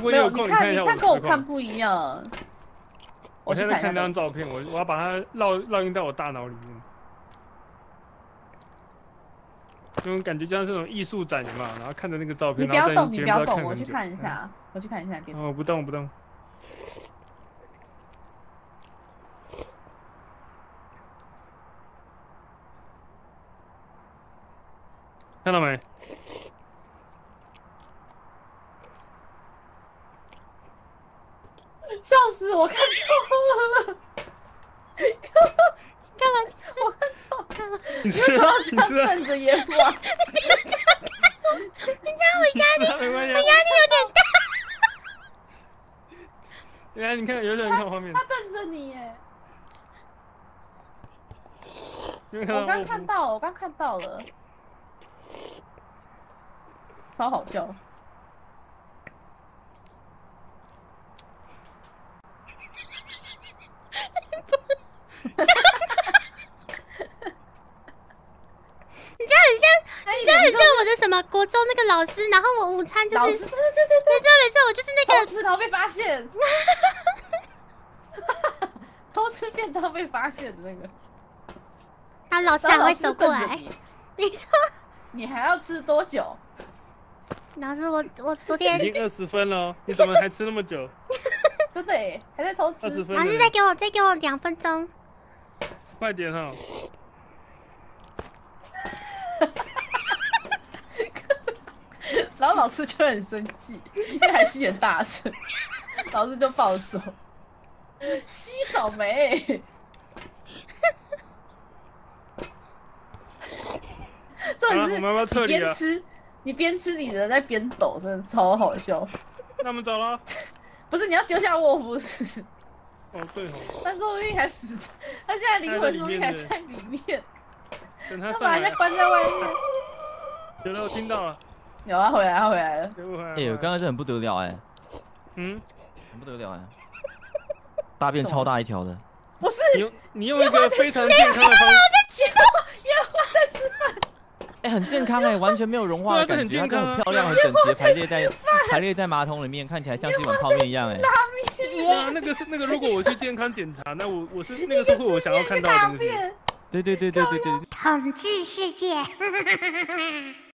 如果你有空，你看跟我看不一样。我现在看那张照片，我要把它烙印到我大脑里面。因为感觉就像是那种艺术展嘛，然后看着那个照片，然后在你不要动，我去看一下，我去看一下。哦，不动不动。 看到没？笑死！我看到了，干嘛？我看到了。你吃啊！你吃啊！瞪着眼我。我压力有点大。来，你看，有人看画面。他瞪着你耶。我刚看到了。 超好笑！你知道很像我的什么国中那个老师，然后我午餐就是没错，我就是那个偷吃，然后被发现，偷吃便当被发现的那个。啊，老师还会走过来，没错。你还要吃多久？ 老师，我昨天已经20分了，你怎么还吃那么久？真的耶，还在偷吃。20分。老师，再给我2分钟。快点哈！然后老师就很生气，因为还吸很大声，老师就暴走，吸手没。这里是边吃。 你边吃你的，在边抖，真的超好笑。那我们走了。不是你要丢下沃夫是？哦，对哦。他说不定还死，他现在灵魂说不定还在里面。等他上来。他把人家关在外面。有了，我听到了。有啊，回来，他回来了。哎，刚刚是很不得了哎。嗯。很不得了哎。大便超大一条的。不是。你用一个非常健康的方式。我在吃饭。 哎、欸，很健康哎、欸，完全没有融化的感觉，它就很漂亮、很整洁，排列在马桶里面，看起来像是一碗泡面一样哎、欸。哇，那个，如果我去健康检查，那我是那个是我想要看到的东西。对对对对对对。统治世界。